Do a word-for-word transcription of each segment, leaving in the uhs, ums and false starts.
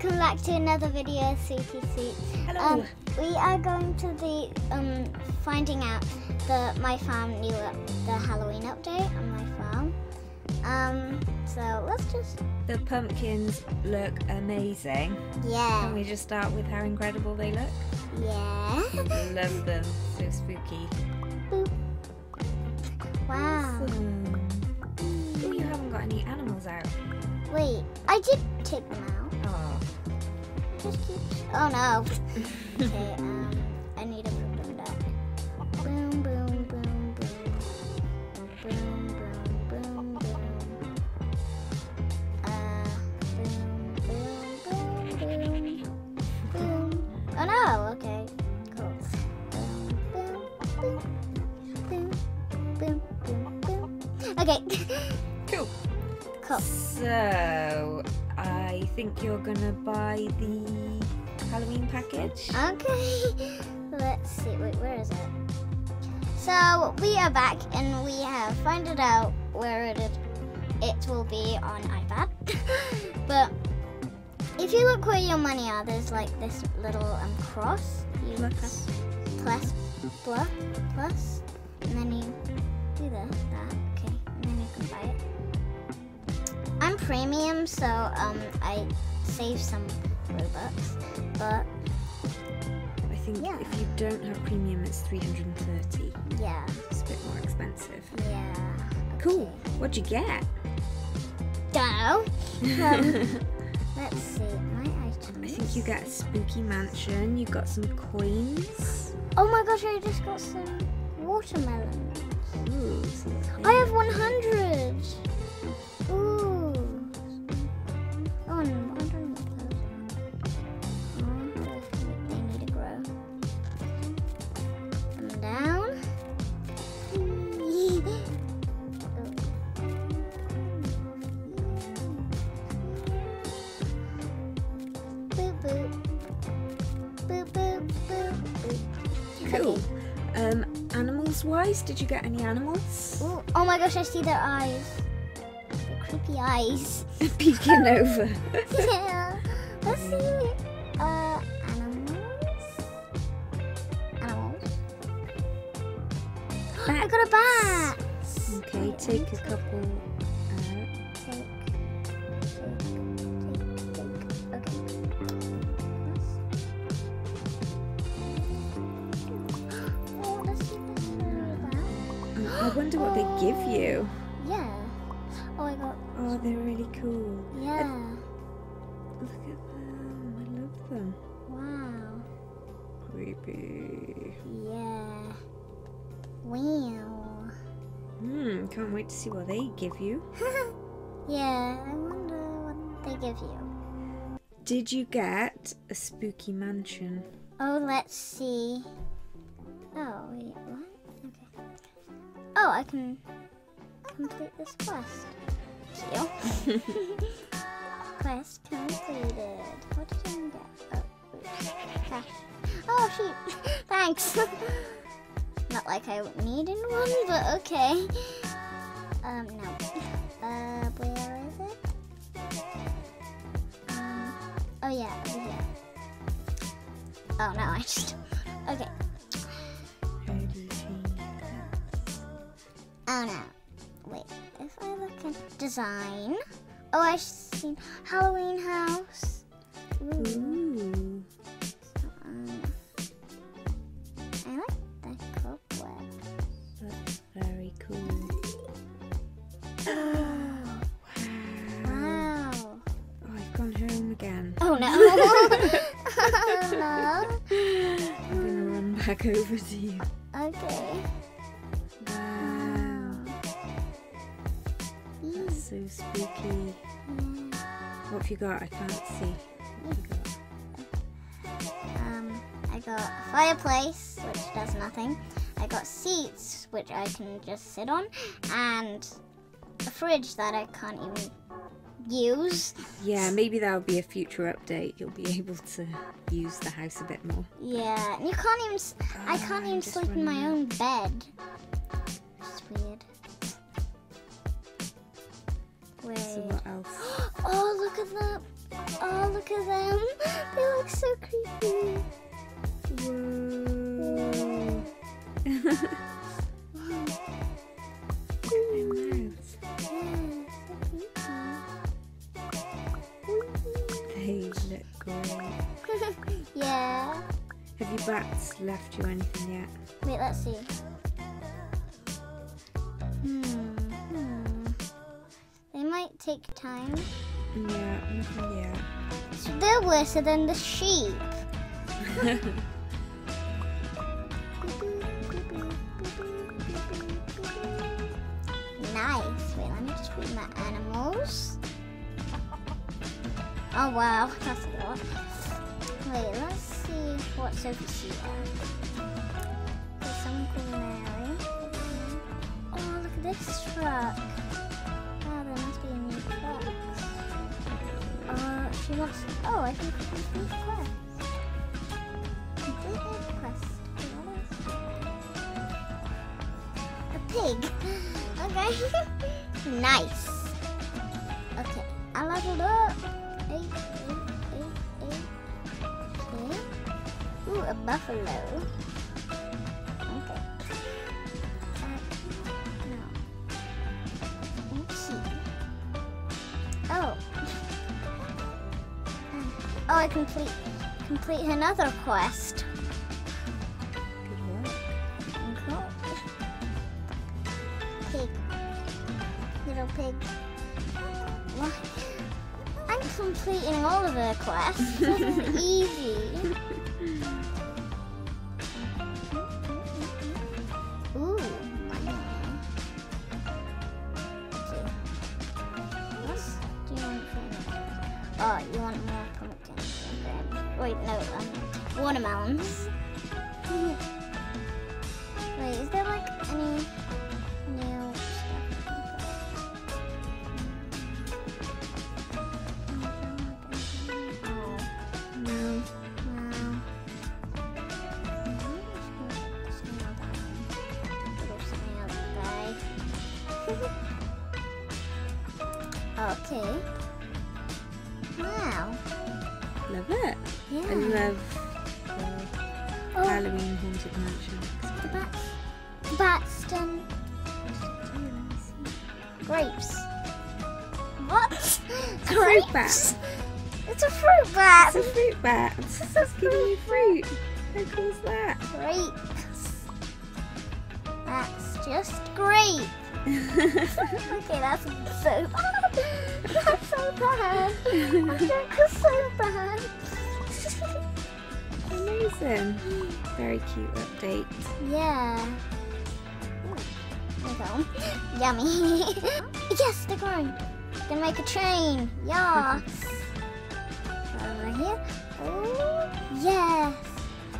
welcome back to another video, Sweetie Sweets. Hello. Um, we are going to be um, finding out the My Farm new the Halloween update on My Farm. Um, so let's just. The pumpkins look amazing. Yeah. Can we just start with how incredible they look? Yeah. I love them. So spooky. Boop. Wow. Awesome. Oh, you haven't got any animals out. Wait, I did take them out. Oh. Just keep... Oh no. Okay, um, I need to put them down. Boom, boom, boom, boom. Boom, boom, boom, boom. Uh, boom, boom, boom, boom. Boom. Oh no, okay. Cool. Boom, boom, boom, boom, boom, boom. Okay. Cool. Cool. So, I think you're gonna buy the Halloween package. Okay, let's see. Wait, where is it? So we are back, and we have found it out where it is. It will be on iPad. But if you look where your money are, there's like this little um, cross. You plus, plus, plus, plus, and then you do that. that. Okay, and then you can buy it. I'm premium, so um, I save some Robux, but I think yeah. If you don't have premium, it's three hundred and thirty. Yeah. It's a bit more expensive. Yeah. Okay. Cool. What'd you get? Don't know. Um, let's see. My items. I think you get a spooky mansion. You got some coins. Oh my gosh! I just got some watermelons. Ooh. I have one hundred. Ooh. I wonder if they need to grow. Come down. Boop, boop. Boop, boop, boop, boop. Cool. Um, animals-wise, did you get any animals? Ooh, oh my gosh, I see their eyes. Creepy eyes. Peeking over. Yeah. Let's see. Uh, animals. Animals. I got a bat. Okay, Wait, take a couple. Uh, take, take, take, take. Okay. Oh, let's see this bat. I wonder what oh. they give you. Yeah. Oh, I got... Oh, they're really cool. Yeah. Uh, look at them. I love them. Wow. Creepy. Yeah. Wow. Hmm, can't wait to see what they give you. Yeah, I wonder what they give you. Did you get a spooky mansion? Oh, let's see. Oh, wait, what? Okay. Oh, I can... complete this quest. Cute. Quest completed. What did I get? Oh, gosh. Oh, sheep. Thanks. Not like I needed one, but okay. Um, no. Uh, where is it? Um, oh yeah, over here. Oh no, I just. Okay. Oh no. Wait, if I look at design, oh, I've seen Halloween house. Ooh. Ooh. Um, I like the cobweb. That's very cool. Oh, wow. Wow. Oh, I've gone home again. Oh no. Oh no. I'm gonna run back over to you. Okay. So spooky. Mm. What have you got? I can't see. What have you got? Um, I got a fireplace, which does nothing. I got seats, which I can just sit on, and a fridge that I can't even use. Yeah, maybe that'll be a future update. You'll be able to use the house a bit more. Yeah, and you can't even. Oh, I can't even sleep in my out. own bed. It's weird. Wait. So what else? Oh, look at that Oh, look at them. They look so creepy. Whoa. Wow. Look at my mouth. Yeah, they look great. Yeah. Have your bats left you anything yet? Wait, let's see. Hmm. Hmm. They might take time. Yeah, nothing yet. So they're worse than the sheep. Nice. Wait, let me just read my animals. Oh wow, that's a lot. Wait, let's see what Sophie sees there. There's someone called Mary. Oh, look at this truck. Oh, there must be a new truck. Uh, she wants. Oh, I think she wants new quests. Complete new quest. A pig. Okay. Nice. Okay, I leveled up. Eight, eight, eight, eight. Okay. Ooh, a buffalo. Okay. Uh, no. Oopsie. Oh. Oh, I complete complete another quest. Good work. Cool. Pig. Little pig. What? I'm completing all of her quests. This is easy. Ooh. Okay. What do you want from me? Oh, you want more? Wait, no, um, watermelons. Wait, is there like any new stuff? Oh, no. No. Just nail that one. Just nail that guy. Okay. Wow. Love it. Yeah. I love the oh. Halloween haunted mansion. The bats. The bats done. Grapes. What? Grapes? Fruit bat. It's a fruit bat. It's a fruit bat. It's, it's, it's giving you fruit. How cool is that? Grapes. That's just grape. Okay, that's so bad. That's so bad. That joke was so bad. Amazing. Very cute update. Yeah. There we go. Yummy. Yes, they're growing. Gonna make a chain. Yes. Right here. Oh, yes.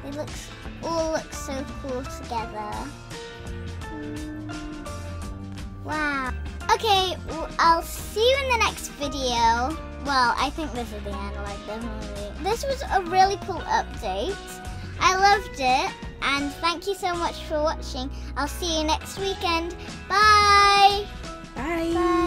They look, all look so cool together. Wow. Okay, well, I'll see you in the next video. Well, I think this is the end, like definitely. This was a really cool update. I loved it, and thank you so much for watching. I'll see you next weekend. Bye. Bye. Bye.